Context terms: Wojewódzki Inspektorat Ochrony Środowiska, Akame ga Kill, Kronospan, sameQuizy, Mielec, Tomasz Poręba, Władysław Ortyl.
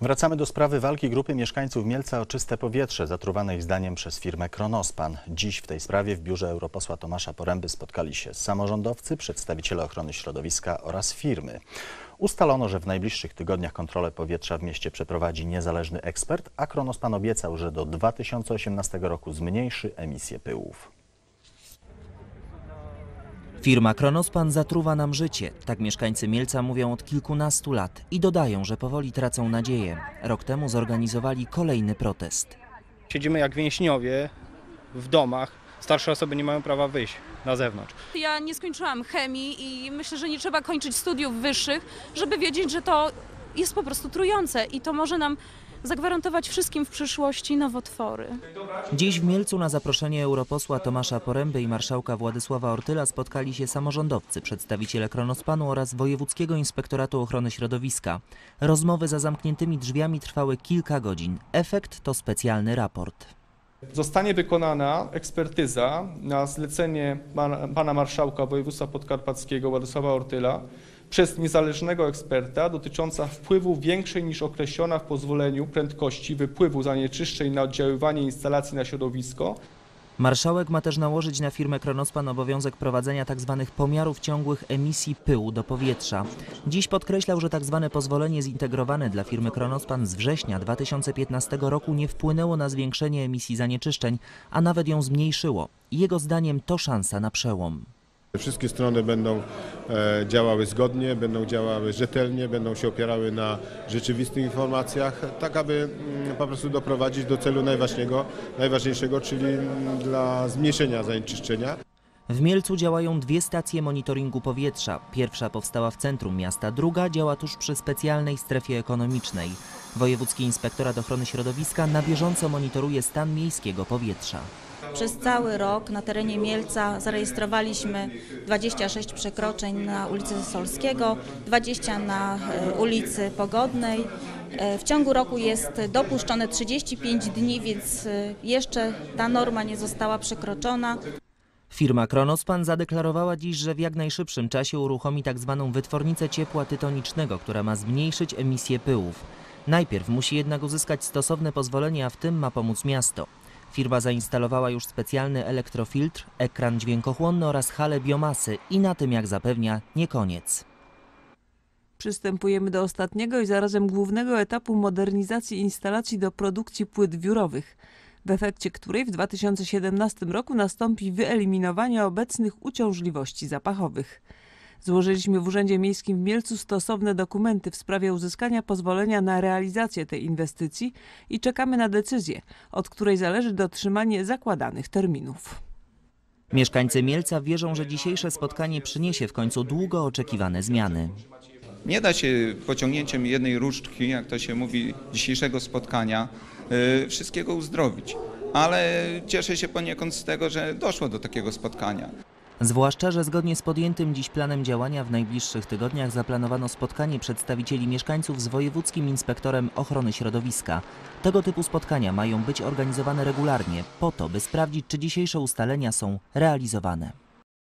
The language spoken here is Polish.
Wracamy do sprawy walki grupy mieszkańców Mielca o czyste powietrze, zatruwane ich zdaniem przez firmę Kronospan. Dziś w tej sprawie w biurze europosła Tomasza Poręby spotkali się samorządowcy, przedstawiciele ochrony środowiska oraz firmy. Ustalono, że w najbliższych tygodniach kontrolę powietrza w mieście przeprowadzi niezależny ekspert, a Kronospan obiecał, że do 2018 roku zmniejszy emisję pyłów. Firma Kronospan zatruwa nam życie. Tak mieszkańcy Mielca mówią od kilkunastu lat i dodają, że powoli tracą nadzieję. Rok temu zorganizowali kolejny protest. Siedzimy jak więźniowie w domach. Starsze osoby nie mają prawa wyjść na zewnątrz. Ja nie skończyłam chemii i myślę, że nie trzeba kończyć studiów wyższych, żeby wiedzieć, że to jest po prostu trujące i to może nam zagwarantować wszystkim w przyszłości nowotwory. Dziś w Mielcu na zaproszenie europosła Tomasza Poręby i marszałka Władysława Ortyla spotkali się samorządowcy, przedstawiciele Kronospanu oraz Wojewódzkiego Inspektoratu Ochrony Środowiska. Rozmowy za zamkniętymi drzwiami trwały kilka godzin. Efekt to specjalny raport. Zostanie wykonana ekspertyza na zlecenie pana marszałka województwa podkarpackiego Władysława Ortyla przez niezależnego eksperta dotycząca wpływu większej niż określona w pozwoleniu prędkości wypływu zanieczyszczeń na oddziaływanie instalacji na środowisko. Marszałek ma też nałożyć na firmę Kronospan obowiązek prowadzenia tzw. pomiarów ciągłych emisji pyłu do powietrza. Dziś podkreślał, że tzw. pozwolenie zintegrowane dla firmy Kronospan z września 2015 roku nie wpłynęło na zwiększenie emisji zanieczyszczeń, a nawet ją zmniejszyło. Jego zdaniem to szansa na przełom. Wszystkie strony będą działały zgodnie, będą działały rzetelnie, będą się opierały na rzeczywistych informacjach, tak aby po prostu doprowadzić do celu najważniejszego, czyli dla zmniejszenia zanieczyszczenia. W Mielcu działają dwie stacje monitoringu powietrza. Pierwsza powstała w centrum miasta, druga działa tuż przy specjalnej strefie ekonomicznej. Wojewódzki Inspektorat Ochrony Środowiska na bieżąco monitoruje stan miejskiego powietrza. Przez cały rok na terenie Mielca zarejestrowaliśmy 26 przekroczeń na ulicy Solskiego, 20 na ulicy Pogodnej. W ciągu roku jest dopuszczone 35 dni, więc jeszcze ta norma nie została przekroczona. Firma Kronospan zadeklarowała dziś, że w jak najszybszym czasie uruchomi tzw. wytwornicę ciepła tytonicznego, która ma zmniejszyć emisję pyłów. Najpierw musi jednak uzyskać stosowne pozwolenie, a w tym ma pomóc miasto. Firma zainstalowała już specjalny elektrofiltr, ekran dźwiękochłonny oraz halę biomasy i na tym, jak zapewnia, nie koniec. Przystępujemy do ostatniego i zarazem głównego etapu modernizacji instalacji do produkcji płyt wiórowych, w efekcie której w 2017 roku nastąpi wyeliminowanie obecnych uciążliwości zapachowych. Złożyliśmy w Urzędzie Miejskim w Mielcu stosowne dokumenty w sprawie uzyskania pozwolenia na realizację tej inwestycji i czekamy na decyzję, od której zależy dotrzymanie zakładanych terminów. Mieszkańcy Mielca wierzą, że dzisiejsze spotkanie przyniesie w końcu długo oczekiwane zmiany. Nie da się pociągnięciem jednej różdżki, jak to się mówi, dzisiejszego spotkania, wszystkiego uzdrowić, ale cieszę się poniekąd z tego, że doszło do takiego spotkania. Zwłaszcza, że zgodnie z podjętym dziś planem działania w najbliższych tygodniach zaplanowano spotkanie przedstawicieli mieszkańców z Wojewódzkim Inspektorem Ochrony Środowiska. Tego typu spotkania mają być organizowane regularnie po to, by sprawdzić, czy dzisiejsze ustalenia są realizowane.